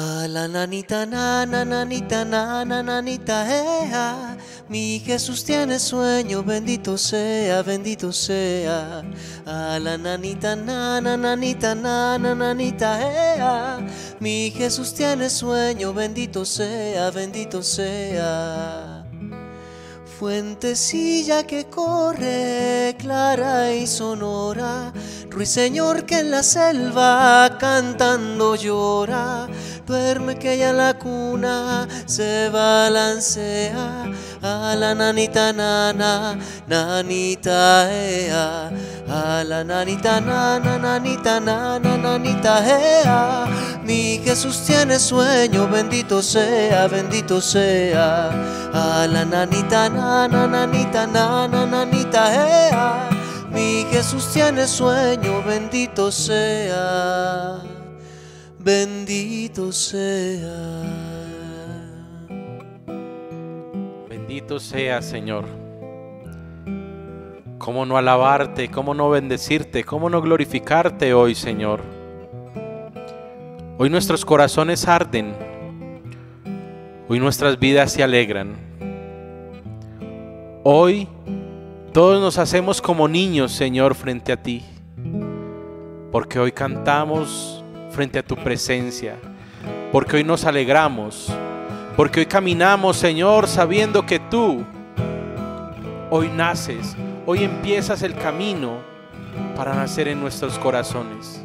A la nanita, nana, nanita, nana, nanita, ea. Mi Jesús tiene sueño, bendito sea, bendito sea. A la nanita, nana, nanita, nana, nanita, ea. Mi Jesús tiene sueño, bendito sea, bendito sea. Fuentecilla que corre, clara y sonora, ruiseñor que en la selva cantando llora, duerme que ella en la cuna se balancea, a la nanita nana, nanita ea, a la nanita nana, nanita nana, nanita ea, mi Jesús tiene sueño, bendito sea, a la nanita nana, nananita, nana, nanita, ea. Mi Jesús tiene sueño, bendito sea, bendito sea. Bendito sea, Señor. ¿Cómo no alabarte? ¿Cómo no bendecirte? ¿Cómo no glorificarte hoy, Señor? Hoy nuestros corazones arden. Hoy nuestras vidas se alegran. Hoy todos nos hacemos como niños, Señor, frente a ti, porque hoy cantamos frente a tu presencia, porque hoy nos alegramos, porque hoy caminamos, Señor, sabiendo que tú hoy naces, hoy empiezas el camino para nacer en nuestros corazones.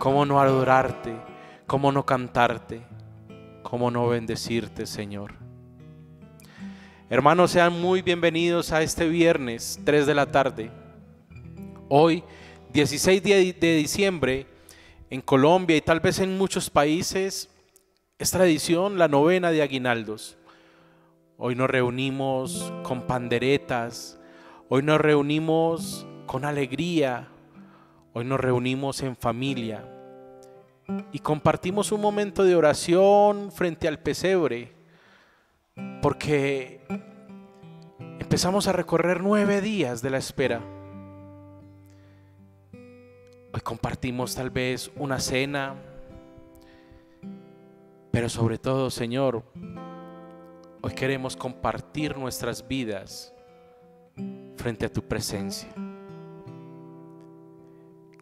¿Cómo no adorarte? ¿Cómo no cantarte? ¿Cómo no bendecirte, Señor? Hermanos, sean muy bienvenidos a este viernes 3 de la tarde. Hoy, 16 de diciembre, en Colombia y tal vez en muchos países, es tradición la novena de aguinaldos. Hoy nos reunimos con panderetas, hoy nos reunimos con alegría, hoy nos reunimos en familia y compartimos un momento de oración frente al pesebre, porque empezamos a recorrer 9 días de la espera. Hoy compartimos tal vez una cena, pero sobre todo, Señor, hoy queremos compartir nuestras vidas frente a tu presencia.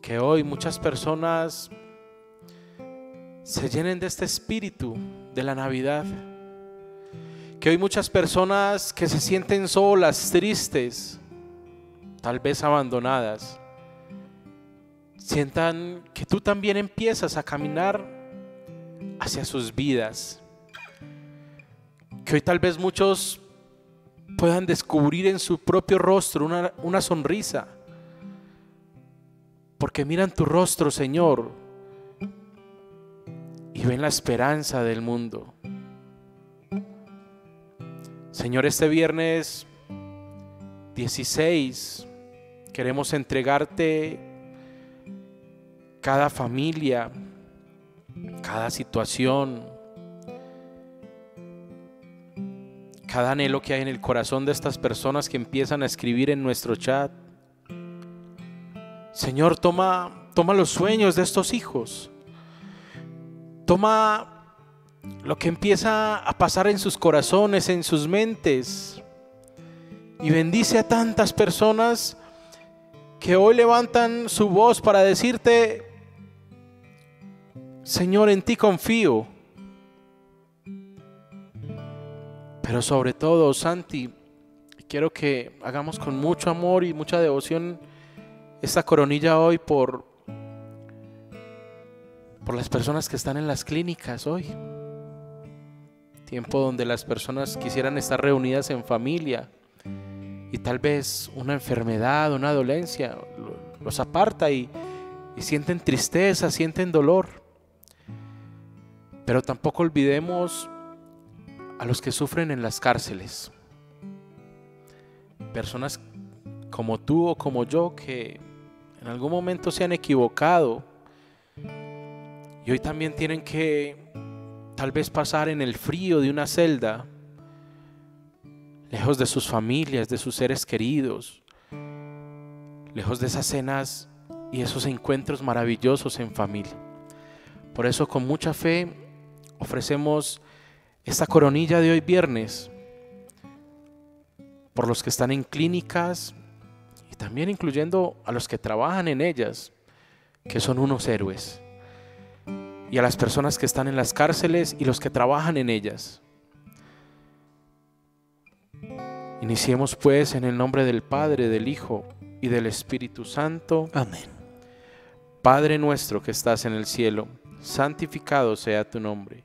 Que hoy muchas personas se llenen de este espíritu de la Navidad. Que hoy muchas personas que se sienten solas, tristes, tal vez abandonadas, sientan que tú también empiezas a caminar hacia sus vidas. Que hoy tal vez muchos puedan descubrir en su propio rostro una sonrisa, porque miran tu rostro, Señor, y ven la esperanza del mundo. Señor, este viernes 16 queremos entregarte cada familia, cada situación, cada anhelo que hay en el corazón de estas personas que empiezan a escribir en nuestro chat. Señor, toma los sueños de estos hijos, toma lo que empieza a pasar en sus corazones, en sus mentes, y bendice a tantas personas que hoy levantan su voz para decirte: Señor, en ti confío. Pero sobre todo, Santi, quiero que hagamos con mucho amor y mucha devoción esta coronilla hoy por las personas que están en las clínicas hoy. Tiempo donde las personas quisieran estar reunidas en familia y tal vez una enfermedad, una dolencia los aparta y sienten tristeza, sienten dolor. Pero tampoco olvidemos a los que sufren en las cárceles. Personas como tú o como yo que en algún momento se han equivocado y hoy también tienen que tal vez pasar en el frío de una celda, lejos de sus familias, de sus seres queridos, lejos de esas cenas y esos encuentros maravillosos en familia. Por eso, con mucha fe ofrecemos esta coronilla de hoy viernes por los que están en clínicas y también incluyendo a los que trabajan en ellas, que son unos héroes, y a las personas que están en las cárceles y los que trabajan en ellas. Iniciemos pues en el nombre del Padre, del Hijo y del Espíritu Santo. Amén. Padre nuestro que estás en el cielo, santificado sea tu nombre.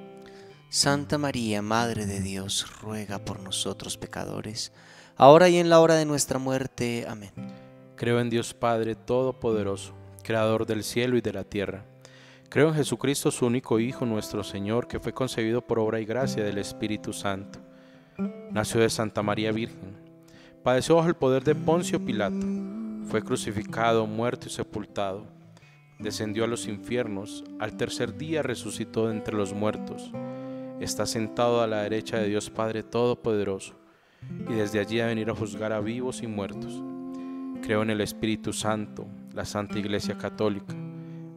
Santa María, Madre de Dios, ruega por nosotros pecadores, ahora y en la hora de nuestra muerte. Amén. Creo en Dios Padre Todopoderoso, Creador del cielo y de la tierra. Creo en Jesucristo, su único Hijo, nuestro Señor, que fue concebido por obra y gracia del Espíritu Santo. Nació de Santa María Virgen. Padeció bajo el poder de Poncio Pilato. Fue crucificado, muerto y sepultado. Descendió a los infiernos. Al tercer día resucitó de entre los muertos. Está sentado a la derecha de Dios Padre Todopoderoso. Y desde allí ha venido a juzgar a vivos y muertos. Creo en el Espíritu Santo, la Santa Iglesia Católica,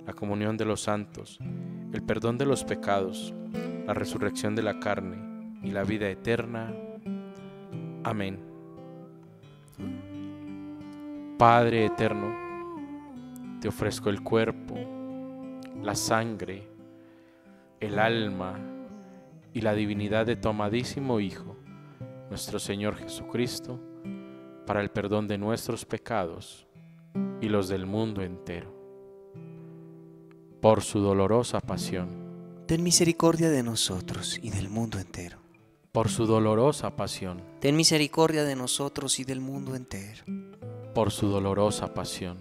la comunión de los santos, el perdón de los pecados, la resurrección de la carne y la vida eterna. Amén. Padre eterno, te ofrezco el cuerpo, la sangre, el alma y la divinidad de tu amadísimo Hijo, nuestro Señor Jesucristo, para el perdón de nuestros pecados y los del mundo entero. Por su dolorosa pasión, ten misericordia de nosotros y del mundo entero. Por su dolorosa pasión, ten misericordia de nosotros y del mundo entero. Por su dolorosa pasión,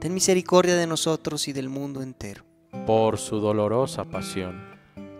ten misericordia de nosotros y del mundo entero. Por su dolorosa pasión,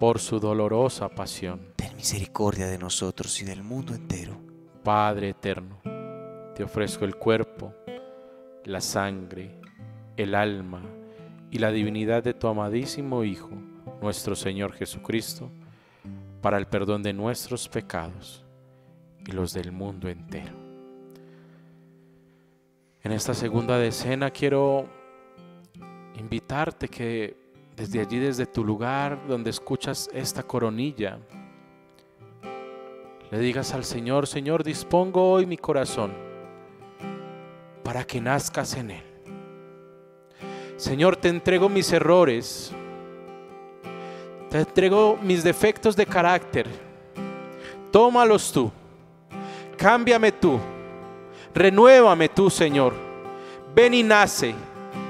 Por su dolorosa pasión, ten misericordia de nosotros y del mundo entero. Padre eterno, te ofrezco el cuerpo, la sangre, el alma y la divinidad de tu amadísimo Hijo, nuestro Señor Jesucristo, para el perdón de nuestros pecados y los del mundo entero. En esta segunda decena quiero invitarte que desde allí, desde tu lugar donde escuchas esta coronilla, le digas al Señor: Señor, dispongo hoy mi corazón para que nazcas en él. Señor, te entrego mis errores, te entrego mis defectos de carácter, tómalos tú, cámbiame tú, renuévame tú, Señor. Ven y nace,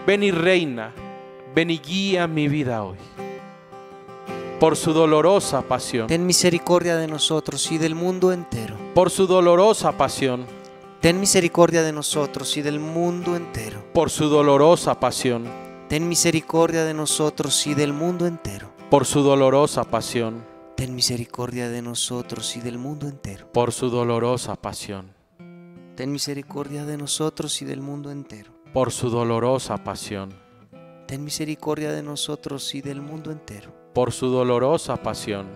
ven y reina, ven y guía mi vida hoy. Por su dolorosa pasión, ten misericordia de nosotros y del mundo entero. Por su dolorosa pasión, ten misericordia de nosotros y del mundo entero. Por su dolorosa pasión, ten misericordia de nosotros y del mundo entero. Por su dolorosa pasión, ten misericordia de nosotros y del mundo entero. Por su dolorosa pasión, ten misericordia de nosotros y del mundo entero. Por su dolorosa pasión, ten misericordia de nosotros y del mundo entero. Por su dolorosa pasión,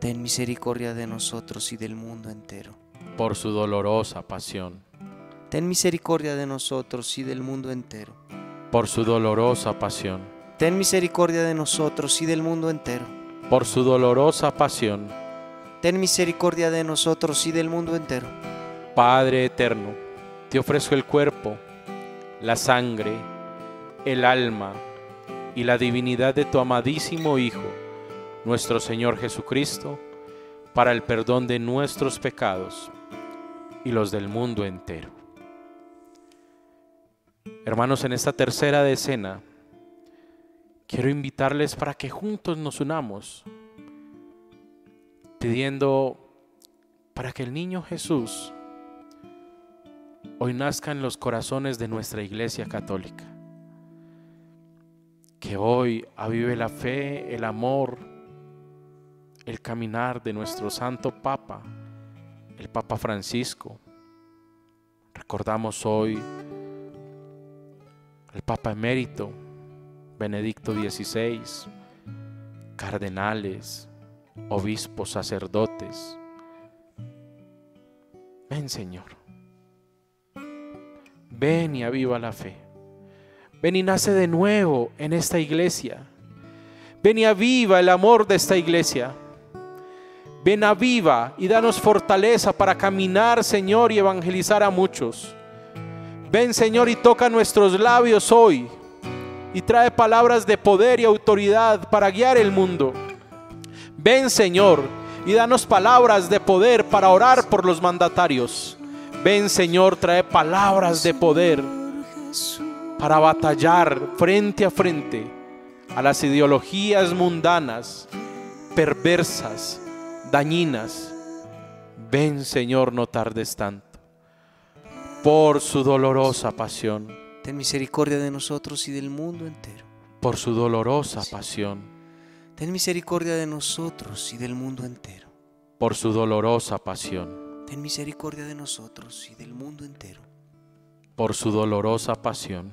ten misericordia de nosotros y del mundo entero. Por su dolorosa pasión, ten misericordia de nosotros y del mundo entero. Por su dolorosa pasión, ten misericordia de nosotros y del mundo entero. Por su dolorosa pasión, ten misericordia de nosotros y del mundo entero. Padre eterno, te ofrezco el cuerpo, la sangre, el alma y la divinidad de tu amadísimo Hijo, nuestro Señor Jesucristo, para el perdón de nuestros pecados y los del mundo entero. Hermanos, en esta tercera decena quiero invitarles para que juntos nos unamos, pidiendo para que el niño Jesús hoy nazca en los corazones de nuestra Iglesia Católica, que hoy avive la fe, el amor, el caminar de nuestro Santo Papa, el Papa Francisco. Recordamos hoy al Papa Emérito, Benedicto XVI, cardenales, obispos, sacerdotes. Ven, Señor. Ven y aviva la fe. Ven y nace de nuevo en esta iglesia. Ven y aviva el amor de esta iglesia. Ven, aviva y danos fortaleza para caminar, Señor, y evangelizar a muchos. Ven, Señor, y toca nuestros labios hoy y trae palabras de poder y autoridad para guiar el mundo. Ven, Señor, y danos palabras de poder para orar por los mandatarios. Ven, Señor, trae palabras de poder para batallar frente a frente a las ideologías mundanas, perversas, dañinas. Ven, Señor, no tardes tanto. Por su dolorosa pasión, ten misericordia de nosotros y del mundo entero. Por su dolorosa pasión, ten misericordia de nosotros y del mundo entero. Por su dolorosa pasión, ten misericordia de nosotros y del mundo entero. Por su dolorosa pasión,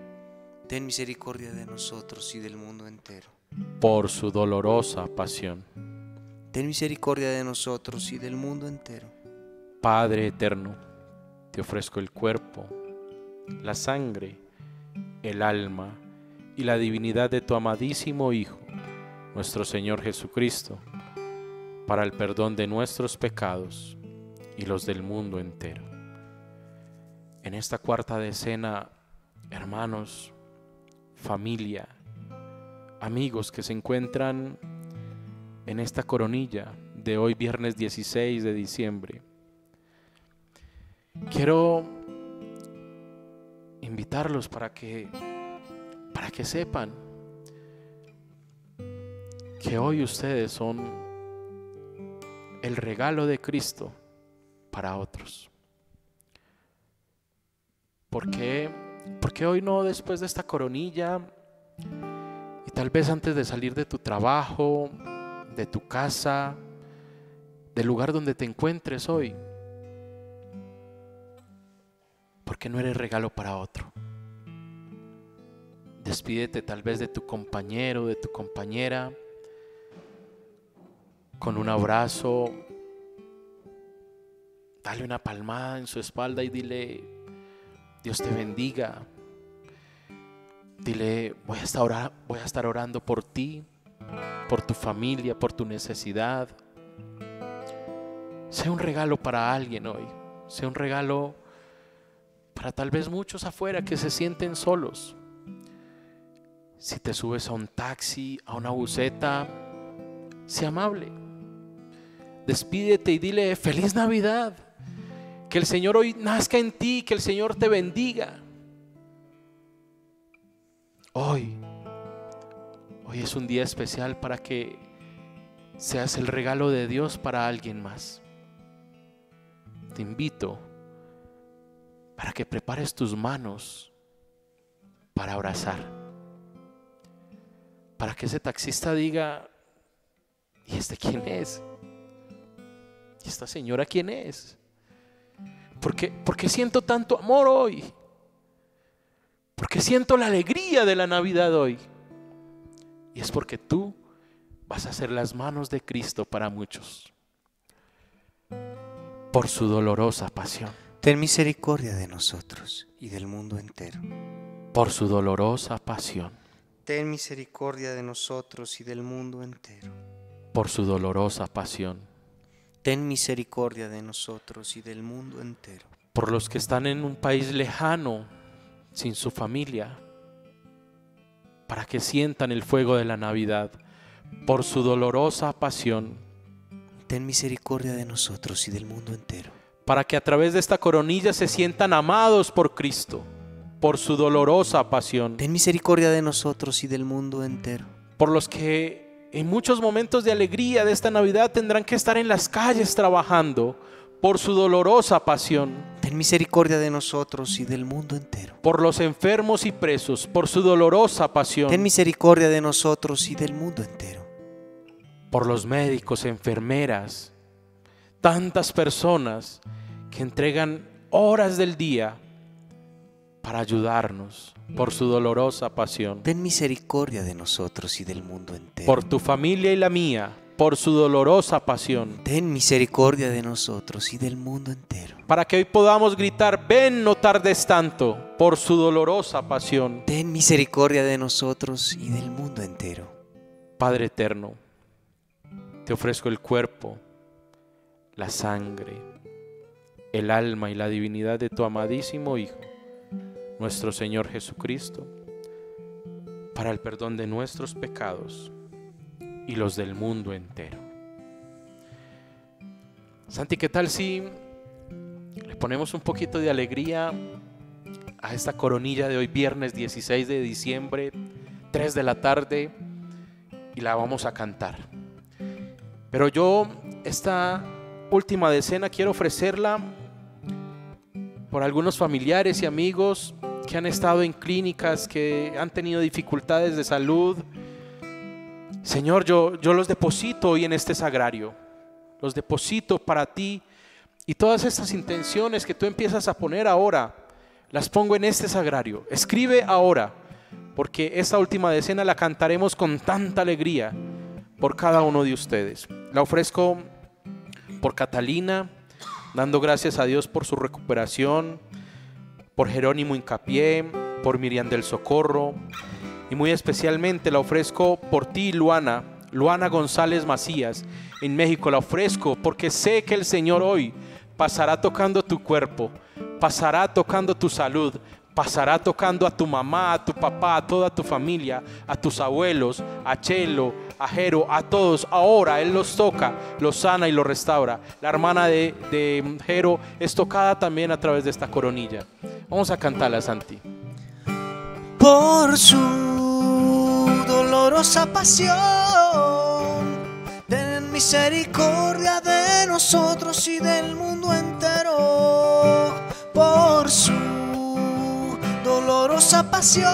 ten misericordia de nosotros y del mundo entero. Por su dolorosa pasión, ten misericordia de nosotros y del mundo entero. Padre eterno, te ofrezco el cuerpo, la sangre, el alma y la divinidad de tu amadísimo Hijo, nuestro Señor Jesucristo, para el perdón de nuestros pecados y los del mundo entero. En esta cuarta decena, hermanos, familia, amigos que se encuentran en esta coronilla de hoy, viernes 16 de diciembre, quiero invitarlos para que sepan que hoy ustedes son el regalo de Cristo para otros. ¿Por qué? Porque hoy no, después de esta coronilla y tal vez antes de salir de tu trabajo, de tu casa, del lugar donde te encuentres hoy, porque no eres regalo para otro. Despídete tal vez de tu compañero, de tu compañera, con un abrazo. Dale una palmada en su espalda y dile: Dios te bendiga. Dile: voy a estar orando por ti, por tu familia, por tu necesidad. Sea un regalo para alguien hoy. Sea un regalo para tal vez muchos afuera que se sienten solos. Si te subes a un taxi, a una buseta, sea amable. Despídete y dile: feliz Navidad. Que el Señor hoy nazca en ti, que el Señor te bendiga. Hoy es un día especial para que seas el regalo de Dios para alguien más. Te invito para que prepares tus manos para abrazar. Para que ese taxista diga: ¿y este quién es? ¿Y esta señora quién es? ¿Por qué siento tanto amor hoy? ¿Por qué siento la alegría de la Navidad hoy? Y es porque tú vas a ser las manos de Cristo para muchos. por su dolorosa pasión. Ten misericordia de nosotros y del mundo entero. Por su dolorosa pasión. Ten misericordia de nosotros y del mundo entero. Por su dolorosa pasión. Ten misericordia de nosotros y del mundo entero. Por los que están en un país lejano, sin su familia, para que sientan el fuego de la Navidad. Por su dolorosa pasión. Ten misericordia de nosotros y del mundo entero. Para que a través de esta coronilla se sientan amados por Cristo. Por su dolorosa pasión. Ten misericordia de nosotros y del mundo entero. Por los que en muchos momentos de alegría de esta Navidad tendrán que estar en las calles trabajando. Por su dolorosa pasión. Ten misericordia de nosotros y del mundo entero. Por los enfermos y presos, por su dolorosa pasión. Ten misericordia de nosotros y del mundo entero. Por los médicos, enfermeras, tantas personas que entregan horas del día para ayudarnos, por su dolorosa pasión. Ten misericordia de nosotros y del mundo entero. Por tu familia y la mía, por su dolorosa pasión. Ten misericordia de nosotros y del mundo entero. Para que hoy podamos gritar, ven, no tardes tanto, por su dolorosa pasión. Ten misericordia de nosotros y del mundo entero. Padre eterno, te ofrezco el cuerpo, la sangre, el alma y la divinidad de tu amadísimo Hijo, nuestro Señor Jesucristo, para el perdón de nuestros pecados y los del mundo entero. Santi, ¿qué tal si le ponemos un poquito de alegría a esta coronilla de hoy, viernes 16 de diciembre, 3 de la tarde, y la vamos a cantar? Pero yo esta última decena quiero ofrecerla por algunos familiares y amigos que han estado en clínicas, que han tenido dificultades de salud. Señor, yo los deposito hoy en este sagrario, los deposito para ti, y todas estas intenciones que tú empiezas a poner ahora, las pongo en este sagrario. Escribe ahora, porque esta última decena la cantaremos con tanta alegría por cada uno de ustedes. La ofrezco por Catalina, dando gracias a Dios por su recuperación, por Jerónimo Hincapié, por Miriam del Socorro, y muy especialmente la ofrezco por ti, Luana González Macías, en México. La ofrezco porque sé que el Señor hoy pasará tocando tu cuerpo, pasará tocando tu salud, pasará tocando a tu mamá, a tu papá, a toda tu familia, a tus abuelos, a Chelo, a Jero, a todos. Ahora Él los toca, los sana y los restaura. La hermana de Jero es tocada también a través de esta coronilla. Vamos a cantarla, Santi. Por su dolorosa pasión, ten misericordia de nosotros y del mundo entero. Por su dolorosa pasión,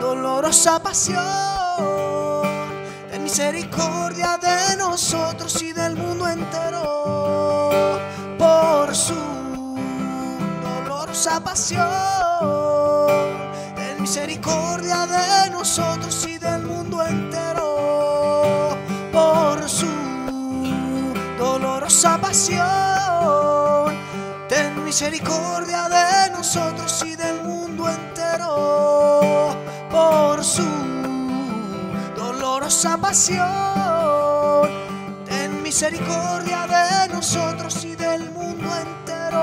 dolorosa pasión, ten misericordia de nosotros y del mundo entero. Por su dolorosa pasión, ten misericordia de nosotros y del mundo entero. Por su dolorosa pasión, ten misericordia de nosotros y del mundo entero.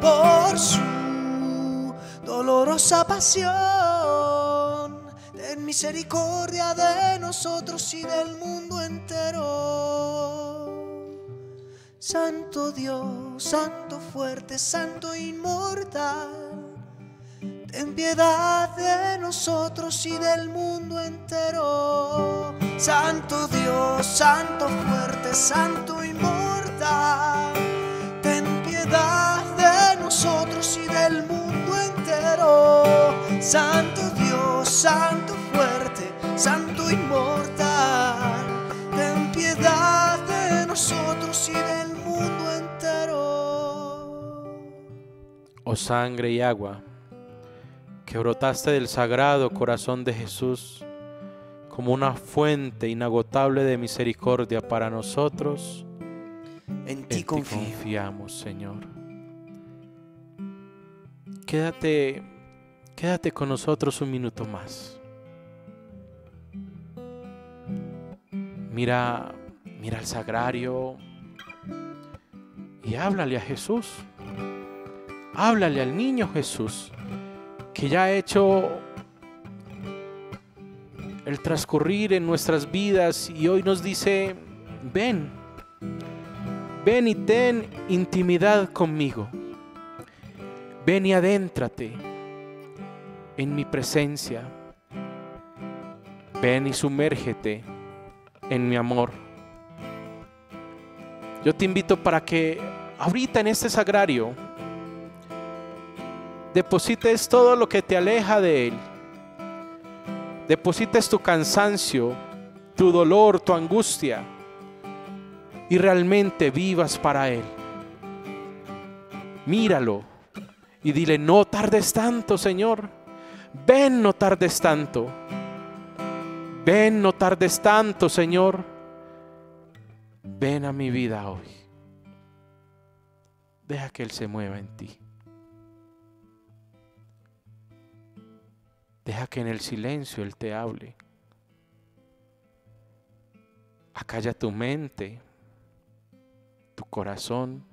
Por su dolorosa pasión, ten misericordia de nosotros y del mundo entero. Por su dolorosa pasión, ten misericordia de nosotros y del mundo entero. Santo Dios, santo fuerte, santo inmortal, ten piedad de nosotros y del mundo entero. Santo Dios, santo fuerte, santo inmortal, Santo Dios, Santo fuerte, Santo inmortal, ten piedad de nosotros y del mundo entero. Oh sangre y agua, que brotaste del sagrado corazón de Jesús como una fuente inagotable de misericordia para nosotros, en ti confiamos, Señor. Quédate con nosotros un minuto más. Mira el sagrario y háblale a Jesús. Háblale al niño Jesús, que ya ha hecho el transcurrir en nuestras vidas y hoy nos dice: ven, ven y ten intimidad conmigo. Ven y adéntrate en mi presencia. Ven y sumérgete en mi amor. Yo te invito para que ahorita en este sagrario deposites todo lo que te aleja de Él. Deposites tu cansancio, tu dolor, tu angustia, y realmente vivas para Él. Míralo y dile: no tardes tanto, Señor. Ven, no tardes tanto. Ven, no tardes tanto, Señor. Ven a mi vida hoy. Deja que Él se mueva en ti. Deja que en el silencio Él te hable. Acalla tu mente, tu corazón,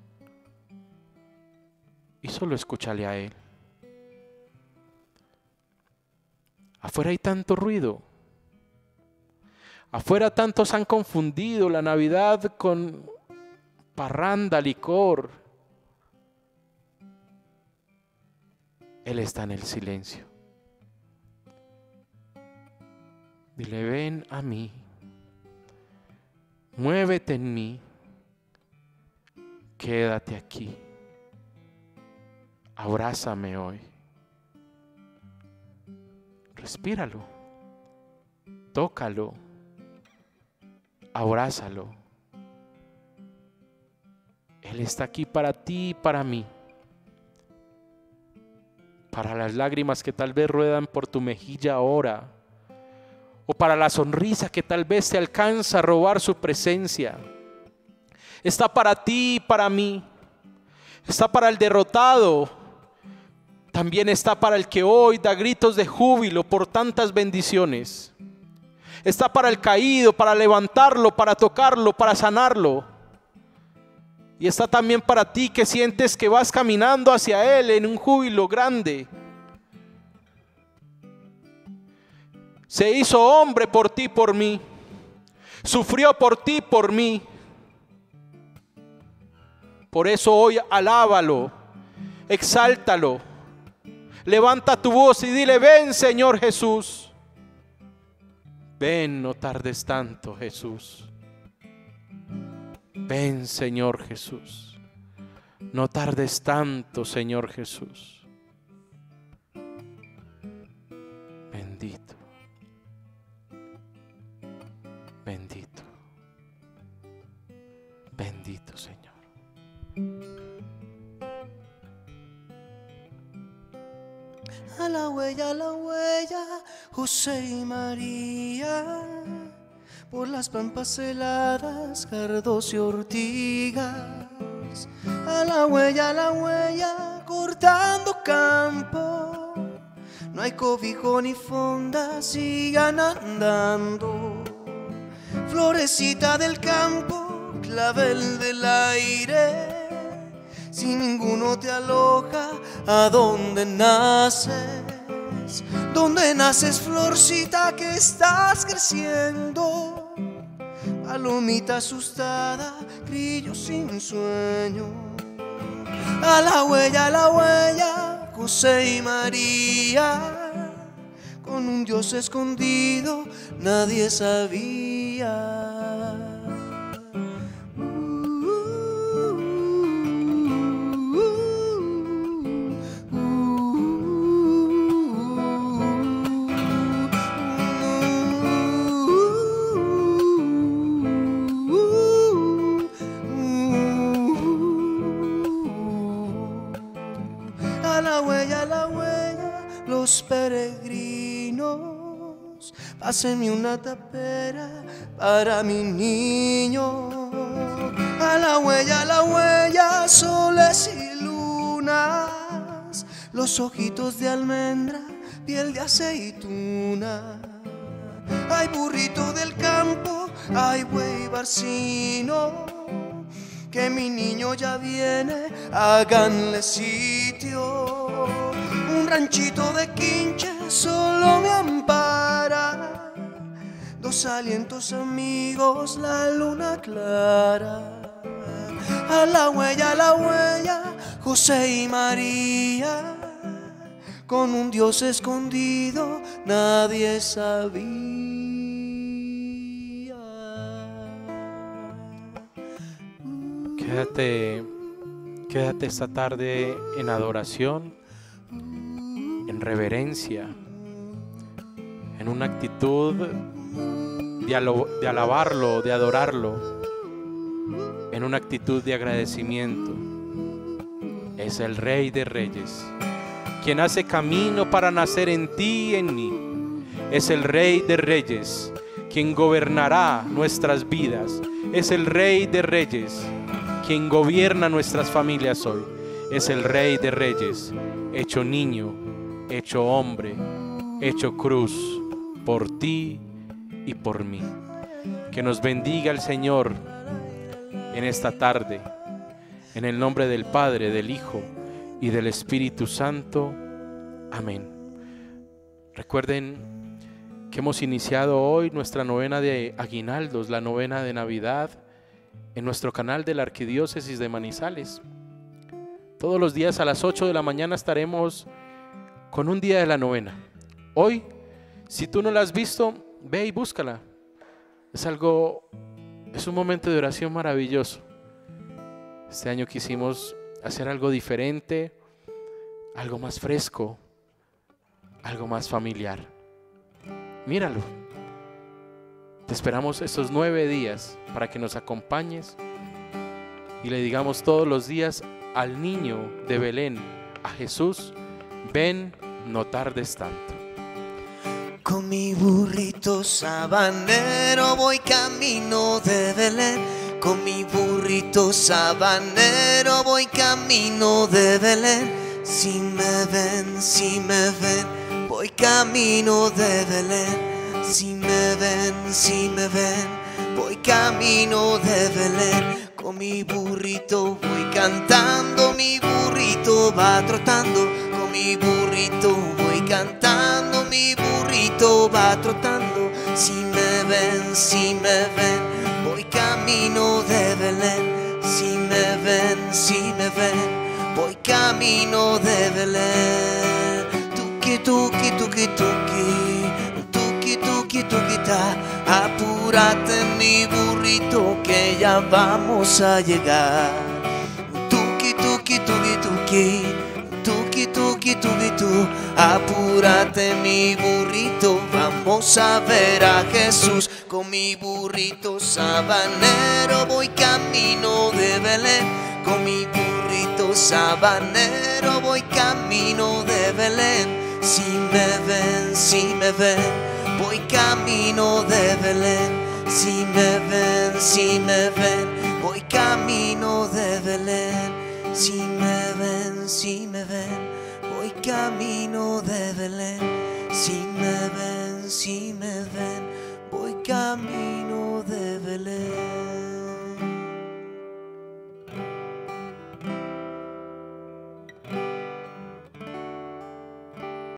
y solo escúchale a Él. Afuera hay tanto ruido. Afuera tantos han confundido la Navidad con parranda, licor. Él está en el silencio. Dile: ven a mí, muévete en mí, quédate aquí, abrázame hoy. Respíralo, tócalo, abrázalo. Él está aquí para ti y para mí, para las lágrimas que tal vez ruedan por tu mejilla ahora, o para la sonrisa que tal vez te alcanza a robar su presencia. Está para ti y para mí. Está para el derrotado. También está para el que hoy da gritos de júbilo por tantas bendiciones. Está para el caído, para levantarlo, para tocarlo, para sanarlo. Y está también para ti que sientes que vas caminando hacia Él en un júbilo grande. Se hizo hombre por ti, por mí. Sufrió por ti, por mí. Por eso hoy alábalo, exáltalo. Levanta tu voz y dile: ven, Señor Jesús. Ven, no tardes tanto, Jesús. Ven, Señor Jesús. No tardes tanto, Señor Jesús. Bendito. Bendito, bendito Señor. A la huella, José y María, por las pampas heladas, cardos y ortigas. A la huella, cortando campo, no hay cobijo ni fonda, sigan andando. Florecita del campo, clavel del aire, si ninguno te aloja, ¿a dónde naces? ¿Dónde naces, florcita, que estás creciendo? Palomita asustada, grillo sin sueño. A la huella, José y María, con un Dios escondido, nadie sabía. Haceme una tapera para mi niño. A la huella, soles y lunas, los ojitos de almendra, piel de aceituna. Ay, burrito del campo, ay, güey barcino, que mi niño ya viene, háganle sitio. Un ranchito de quinche solo me ampara, dos alientos amigos, la luna clara. A la huella, José y María, con un Dios escondido nadie sabía. Quédate esta tarde en adoración, en reverencia, en una actitud de alabarlo, de adorarlo, en una actitud de agradecimiento. Es el Rey de Reyes, quien hace camino para nacer en ti y en mí. Es el Rey de Reyes, quien gobernará nuestras vidas. Es el Rey de Reyes, quien gobierna nuestras familias hoy. Es el Rey de Reyes, hecho niño, hecho hombre, hecho cruz, por ti y por mí. Que nos bendiga el Señor en esta tarde, en el nombre del Padre, del Hijo y del Espíritu Santo. Amén. Recuerden que hemos iniciado hoy nuestra novena de aguinaldos, la novena de Navidad, en nuestro canal de la Arquidiócesis de Manizales. Todos los días a las 8 de la mañana estaremos con un día de la novena. Hoy, si tú no la has visto, ve y búscala. Es un momento de oración maravilloso. Este año quisimos hacer algo diferente, algo más fresco, algo más familiar. Míralo. Te esperamos estos 9 días para que nos acompañes y le digamos todos los días al niño de Belén, a Jesús: ven, no tardes tanto. Con mi burrito sabanero voy camino de Belén. Con mi burrito sabanero voy camino de Belén. Si me ven, si me ven, voy camino de Belén. Si me ven, si me ven, voy camino de Belén. Con mi burrito voy cantando, mi burrito va trotando. Con mi burrito voy cantando, mi burrito va trotando. Si me ven, si me ven, voy camino de Belén. Si me ven, si me ven, voy camino de Belén. Tuki, tuki, tuki, tuki. Apúrate mi burrito que ya vamos a llegar. Tuki, tuki, tuki, tuki. Tuki, tuki, tuki, tu. Apúrate mi burrito, vamos a ver a Jesús. Con mi burrito sabanero voy camino de Belén. Con mi burrito sabanero voy camino de Belén. Si me ven, si me ven, voy camino de Belén. Si me ven, si me ven, voy camino de Belén. Si me ven, si me ven, voy camino de Belén. Si me ven, si me ven.